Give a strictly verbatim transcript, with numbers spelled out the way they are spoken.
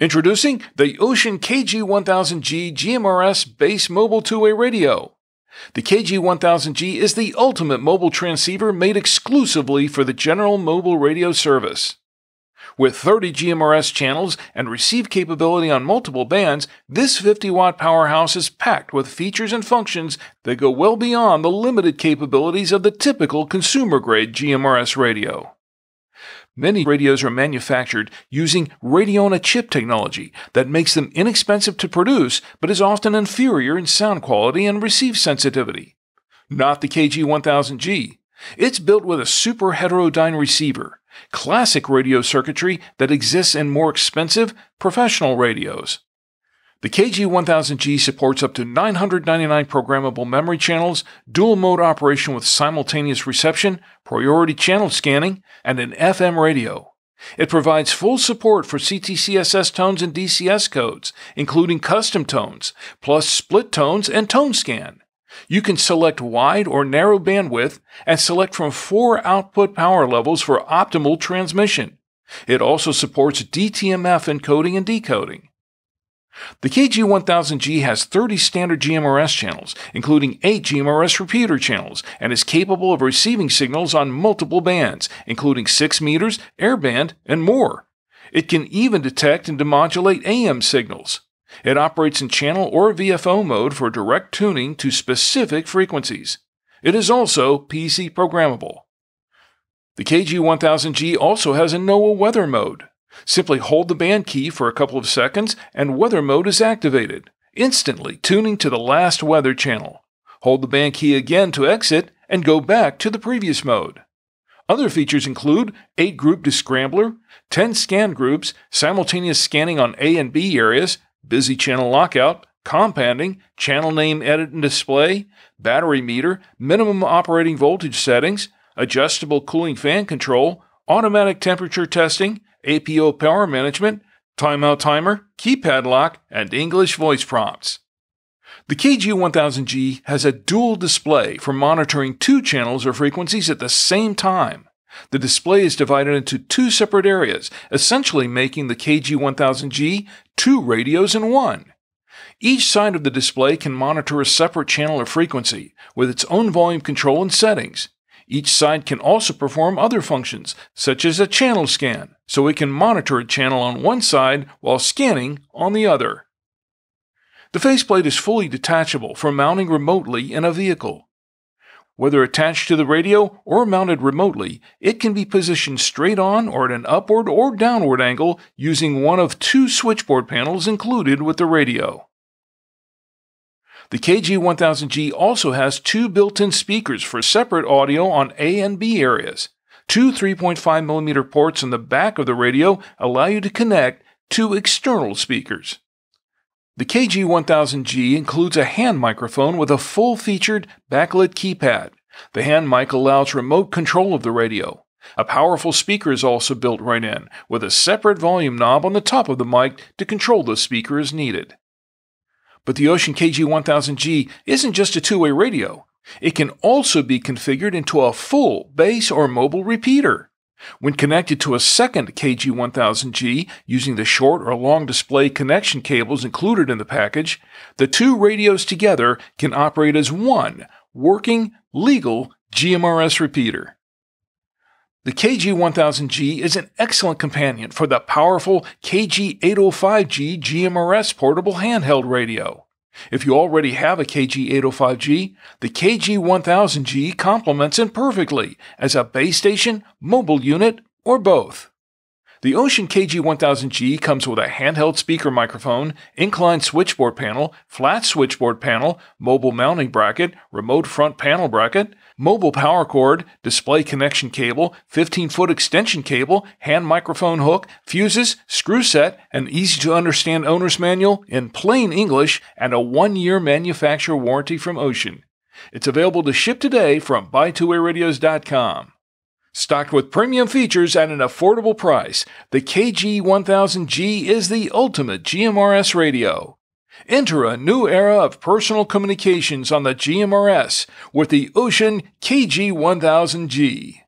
Introducing the Ocean K G one thousand G G M R S Base Mobile Two-Way Radio. The K G one thousand G is the ultimate mobile transceiver made exclusively for the general mobile radio service. With thirty G M R S channels and receive capability on multiple bands, this fifty watt powerhouse is packed with features and functions that go well beyond the limited capabilities of the typical consumer-grade G M R S radio. Many radios are manufactured using radio-on-a-chip technology that makes them inexpensive to produce but is often inferior in sound quality and receive sensitivity. Not the K G one thousand G. It's built with a super heterodyne receiver, classic radio circuitry that exists in more expensive, professional radios. The K G one thousand G supports up to nine hundred ninety-nine programmable memory channels, dual-mode operation with simultaneous reception, priority channel scanning, and an F M radio. It provides full support for C T C S S tones and D C S codes, including custom tones, plus split tones and tone scan. You can select wide or narrow bandwidth and select from four output power levels for optimal transmission. It also supports D T M F encoding and decoding. The K G one thousand G has thirty standard G M R S channels, including eight G M R S repeater channels, and is capable of receiving signals on multiple bands, including six meters, airband, and more. It can even detect and demodulate A M signals. It operates in channel or V F O mode for direct tuning to specific frequencies. It is also P C programmable. The K G one thousand G also has a NOAA weather mode. Simply hold the band key for a couple of seconds and weather mode is activated, instantly tuning to the last weather channel. Hold the band key again to exit and go back to the previous mode. Other features include eight group descrambler, ten scan groups, simultaneous scanning on A and B areas, busy channel lockout, compounding, channel name edit and display, battery meter, minimum operating voltage settings, adjustable cooling fan control, automatic temperature testing, A P O power management, timeout timer, keypad lock, and English voice prompts. The K G one thousand G has a dual display for monitoring two channels or frequencies at the same time. The display is divided into two separate areas, essentially making the K G one thousand G two radios in one. Each side of the display can monitor a separate channel or frequency, with its own volume control and settings. Each side can also perform other functions, such as a channel scan, so it can monitor a channel on one side while scanning on the other. The faceplate is fully detachable for mounting remotely in a vehicle. Whether attached to the radio or mounted remotely, it can be positioned straight on or at an upward or downward angle using one of two switchboard panels included with the radio. The K G one thousand G also has two built-in speakers for separate audio on A and B areas. Two three point five millimeter ports on the back of the radio allow you to connect two external speakers. The K G one thousand G includes a hand microphone with a full-featured backlit keypad. The hand mic allows remote control of the radio. A powerful speaker is also built right in, with a separate volume knob on the top of the mic to control the speaker as needed. But the Ocean K G one thousand G isn't just a two-way radio. It can also be configured into a full base or mobile repeater. When connected to a second K G one thousand G using the short or long display connection cables included in the package, the two radios together can operate as one working, legal G M R S repeater. The K G one thousand G is an excellent companion for the powerful K G eight oh five G G M R S portable handheld radio. If you already have a K G eight oh five G, the K G one thousand G complements it perfectly as a base station, mobile unit, or both. The Ocean K G one thousand G comes with a handheld speaker microphone, inclined switchboard panel, flat switchboard panel, mobile mounting bracket, remote front panel bracket, mobile power cord, display connection cable, fifteen foot extension cable, hand microphone hook, fuses, screw set, an easy-to-understand owner's manual in plain English, and a one-year manufacturer warranty from Ocean. It's available to ship today from buy two way radios dot com. Stocked with premium features at an affordable price, the K G one thousand G is the ultimate G M R S radio. Enter a new era of personal communications on the G M R S with the Ocean K G one thousand G.